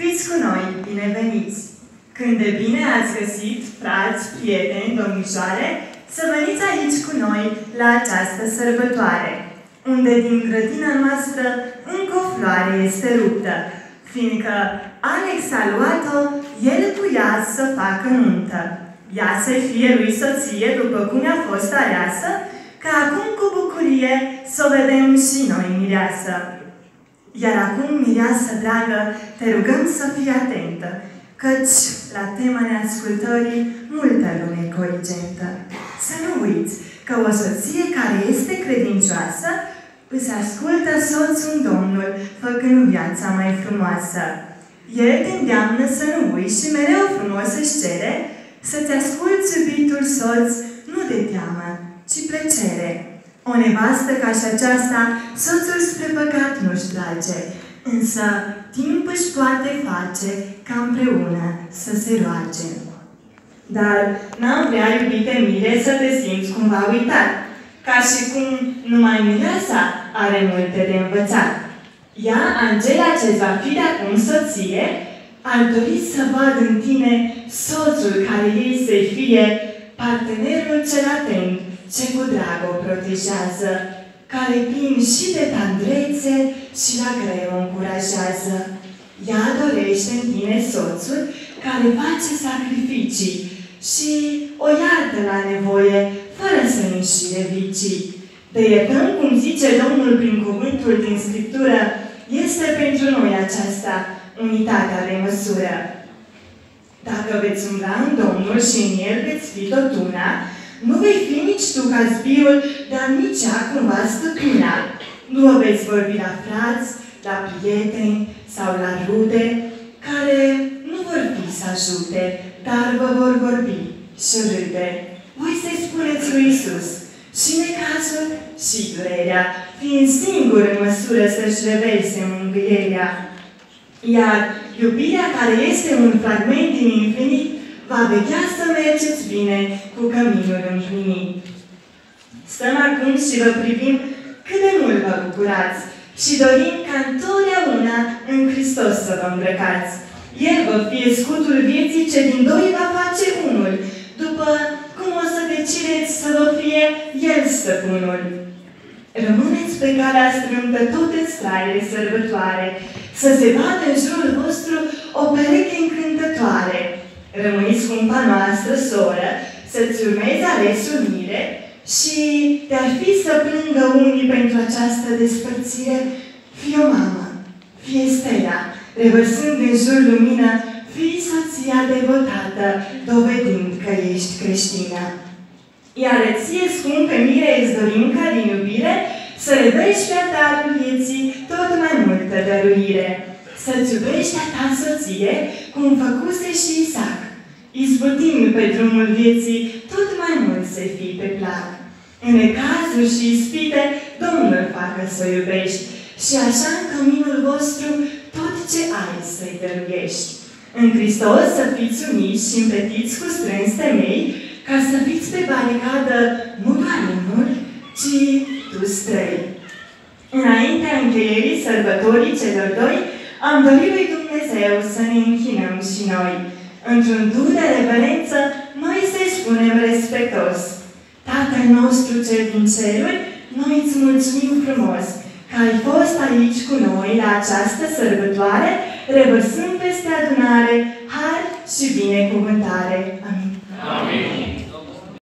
Fiți cu noi bineveniți! Când de bine ați găsit, frați, prieteni, domnișoare, să veniți aici cu noi la această sărbătoare, unde din grădina noastră încă o floare este ruptă, fiindcă Alex a luat-o, el cu ea să facă nuntă. Ea să-i fie lui soție după cum a fost aleasă, ca acum cu bucurie să o vedem și noi, mireasă. Iar acum, mireasă dragă, te rugăm să fii atentă, căci la tema neascultării multă lume e corigentă. Să nu uiți că o soție care este credincioasă îți ascultă soțul Domnul, făcând viața mai frumoasă. El te îndeamnă să nu uiți și mereu frumos își cere să-ți asculți iubitul soț, nu de teamă, ci plăcere. O nevastă ca și aceasta, soțul spre păcat nu-și place, însă timp își poate face ca împreună să se roage. Dar n-am vrea, iubite mire, să te simți cumva uitat, ca și cum numai mireasa are multe de învățat. Ea, Angela, ce va fi de acum soție, ar dori să vad în tine soțul care ei să-i fie, partenerul cel atent, ce cu drag o protejează, care plin și de tandrețe și la greu o încurajează. Ea dorește în tine soțul care face sacrificii și o iartă la nevoie, fără să nu înșire vicii. De iertăm, cum zice Domnul prin cuvântul din Scriptură, este pentru noi aceasta unitatea de măsură. Dacă veți umbla în Domnul și în El veți fi tot una, nu vei fi nici tu ca zbiul, dar nici ea cumva stăpâna. Nu o veți vorbi la frați, la prieteni sau la rude, care nu vor fi să ajute, dar vă vor vorbi și râde. Voi să-i spuneți lui Iisus și necazul și durerea, fiind singur în măsură să-și reverse mângâierea. Iar iubirea care este un fragment din infinit va vechea să mergeți bine cu căminul împlinit. Stăm acum și vă privim cât de mult vă bucurați și dorim ca întotdeauna în Hristos să vă îmbrăcați. El vă fie scutul vieții ce din doi va face unul, după cum o să decideți să vă fie El stăpânul. Rămâneți pe calea strâmbă tot în straile sărbătoare, să se vadă în jurul vostru o pereche încântătoare. Rămâi scumpa noastră soră, să-ți urmezi alesul mire și te-ar fi să plângă unii pentru această despărțire, fie o mamă, fie Stella, revărsând în jur lumină, fii soția devotată, dovedind că ești creștină. Iar ție, scumpe mire, îți dorim ca din iubire să revești pe-a ta vieții tot mai multă dăruire. Să-ți iubești a ta soție, cum făcuse și Isaac, izbutind pe drumul vieții, tot mai mult să fii pe plac. În necazuri și ispite, Domnul facă să-o iubești și așa în căminul vostru tot ce ai să-i dăruiești. În Hristos să fiți uniți și împletiți cu strâns temei, ca să fiți pe baricadă nu doar unul, ci toți trei. Înaintea încheierii sărbătorii celor doi, am dorit lui Dumnezeu să ne închinăm și noi. Într-un duh de reverență, noi să-i spunem respectos: Tatăl nostru cel din ceruri, noi îți mulțumim frumos că ai fost aici cu noi la această sărbătoare, revărsând peste adunare har și binecuvântare. Amin.